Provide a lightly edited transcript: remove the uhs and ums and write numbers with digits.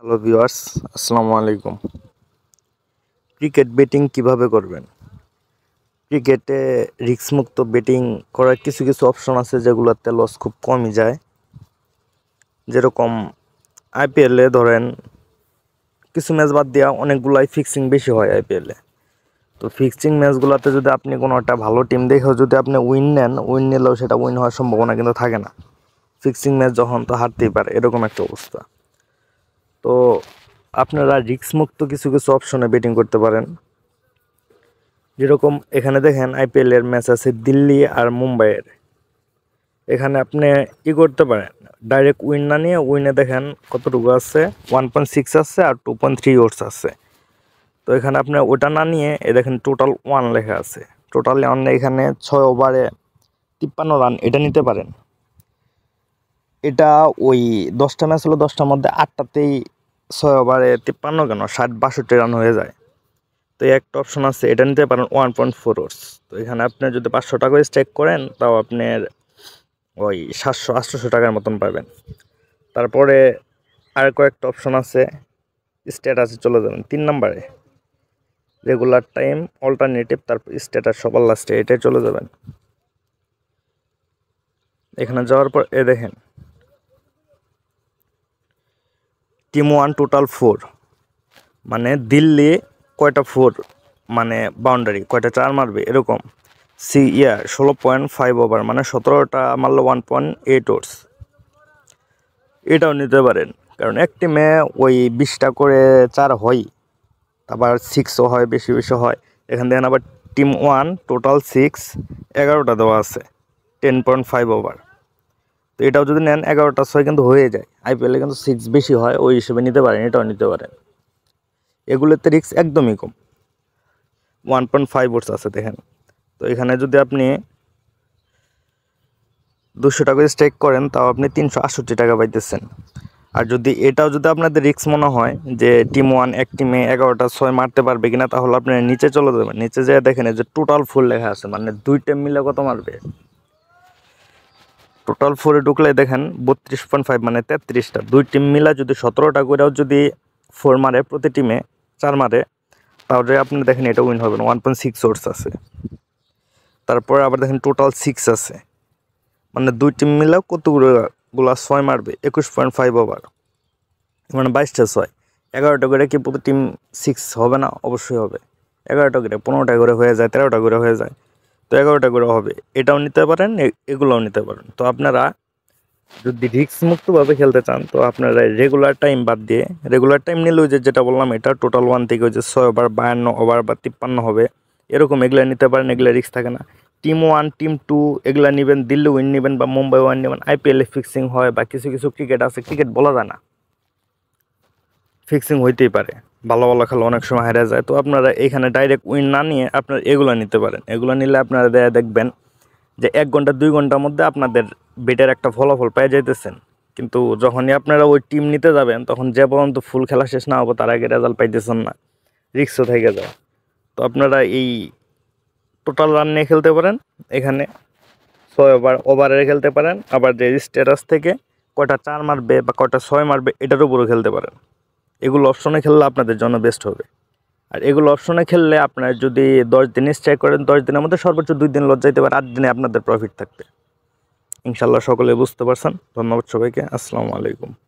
Hello viewers, আসসালামু আলাইকুম। Cricket batting কিভাবে করবেন? ক্রিকেটে রিস্কমুক্ত ব্যাটিং করার কিছু কিছু অপশন আছে যেগুলোতে লস খুব কমই যায়। যেরকম আইপিএলে ধরেন কিছু ম্যাচ বাদ দেওয়া অনেকগুলাই ফিক্সিং বেশি হয় আইপিএলে। তো ফিক্সিং ম্যাচগুলোতে যদি আপনি কোনো একটা ভালো টিম দেখেও যদি আপনি উইন নেন, উইন নিলেও সেটা উইন হওয়ার সম্ভাবনা কিন্তু থাকে না। ফিক্সিং ম্যাচ যখন তো হারতেই পারে, এরকম একটা অবস্থা। তো আপনারা রিস্কমুক্ত কিছু কিছু অপশনে ব্যাটিং করতে পারেন। যেরকম এখানে দেখেন আইপিএলের ম্যাচ আছে দিল্লি আর মুম্বাইয়ের। এখানে আপনি ই করতে পারেন, ডাইরেক্ট উইন না নিয়ে উইনে দেখেন কতটুকু আছে, 1.6 আছে আর 2.3 ওভার্স আছে। তো এখানে আপনি ওটা না নিয়ে এ দেখেন টোটাল 1 লেখা আছে, টোটাল 1 এখানে 6 ওভারে 53 রান, এটা নিতে পারেন। এটা ওই 10টা ম্যাচ হলো, 10টার মধ্যে 8টাতেই 6 ওভারে 53 কেন 60-62 রান হয়ে যায়। তো একটা অপশন আছে, এটা নিতে পারেন 1.4 ওভার্স। তো এখানে আপনি যদি 500 টাকা স্ট্রাইক করেন তাও আপনার ওই 700-800 টাকার মতন পাবেন। তারপরে আর কয়েকটা অপশন আছে, স্ট্যাটাসে চলে যাবেন 3 নম্বরে, রেগুলার টাইম, অল্টারনেটিভ, তারপর স্ট্যাটাস সবার লাস্টে, এটাই চলে যাবেন। এখানে যাওয়ার পর এ দেখেন টিম 1 টোটাল 4, মানে দিল্লি কয়টা 4 মানে বাউন্ডারি, কয়টা 4 মারবে এরকম। 16.5 ওভার মানে 17টা মারলো 1.8 ওভার্স, এটাও নিতে পারেন। কারণ এক টিমে ওই 20টা করে 4 হয়, আবার 6ও হয়, বেশি বেশি হয়। এখান থেকে আবার টিম 1 টোটাল 6, 11টা দেওয়া আছে 10.5 ওভার। তো এটাও যদি নেন 11টা 6 কিন্তু হয়ে যায়। আইপিএলে কিন্তু 6 বেশি হয়, ওই হিসেবে নিতে পারেন, এটাও নিতে পারেন। এগুলোতে রিস্ক একদমই কম। 1.5 ওভার্স আছে দেখেন। তো এখানে যদি আপনি 200 টাকা স্ট্রাইক করেন তাও আপনি 368 টাকা পাইতেছেন। আর যদি এটাও যদি আপনাদের রিস্ক মনে হয় যে টিম 1 এক টিমে 11টা 6 মারতে পারবে কিনা, তাহলে আপনি নিচে চলে যাবেন। নিচে যেয়ে দেখেন যে টোটাল 4 লেখা আছে, মানে 2 টিম মিলে কত মারবে। টোটাল 4-এ ঢুকলে দেখেন 32.5 মানে 33টা, 2 টিম মিলা যদি 17টা করেও যদি 4 মারে, প্রতি টিমে 4 মারে, তাহলে আপনি দেখেন এটা উইন হবেন। 1.6 ওভার্স আছে। তারপরে আবার দেখেন টোটাল 6 আছে, মানে 2 টিম মিলেও কতগুলো 6 মারবে, 21.5 ওভার মানে 22টা 6। 11টা করে কি প্রতি টিম 6 হবে না? অবশ্যই হবে। 11টা করে 15টা করে হয়ে যায়, 13টা করে হয়ে যায়, তো 11টা করে হবে। এটাও নিতে পারেন, এগুলোও নিতে পারেন। তো আপনারা যদি রিস্কমুক্তভাবে খেলতে চান তো আপনারা রেগুলার টাইম বাদ দিয়ে, রেগুলার টাইম নিলেও যে যেটা বললাম এটা টোটাল 1 থেকে ওই যে 6 ওভার, 52 ওভার বা 53 হবে এরকম, এগুলো নিতে পারেন। এগুলো রিস্ক থাকে না। টিম 1 টিম 2 এগুলো নেবেন, দিল্লি উইন নেবেন বা মুম্বাই উইন নেবেন। আইপিএলে ফিক্সিং হয় বা কিছু কিছু ক্রিকেট আছে, ক্রিকেট বলা যায় না, ফিক্সিং হইতেই পারে, ভালো ভালো খেলা অনেক সময় হেরে যায়। তো আপনারা এখানে ডাইরেক্ট উইন না নিয়ে আপনারা এগুলো নিতে পারেন। এগুলো নিলে আপনারা দেখবেন যে 1-2 ঘন্টার মধ্যে আপনাদের বেটার একটা ফলাফল পেয়ে যাইতেছেন। কিন্তু যখনই আপনারা ওই টিম নিতে যাবেন তখন যে পর্যন্ত ফুল খেলা শেষ না হবে তার আগে রেজাল্ট পাইতেছেন না, রিস্কও থেকে যাওয়া। তো আপনারা এই টোটাল রান নিয়ে খেলতে পারেন, এখানে 6 ওভারে খেলতে পারেন, আবার যে স্ট্যাটাস থেকে কয়টা 4 মারবে বা কয়টা 6 মারবে এটার উপরও খেলতে পারেন। এগুলো অপশনে খেললে আপনাদের জন্য বেস্ট হবে। আর এগুলো অপশনে খেললে আপনার যদি 10 দিন স্ট্রাইক করেন, 10 দিনের মধ্যে সর্বোচ্চ 2 দিন লস যাইতে পারে, 8 দিনে আপনাদের প্রফিট থাকবে। ইনশাল্লাহ সকলে বুঝতে পারছেন। ধন্যবাদ সবাইকে। আসসালামু আলাইকুম।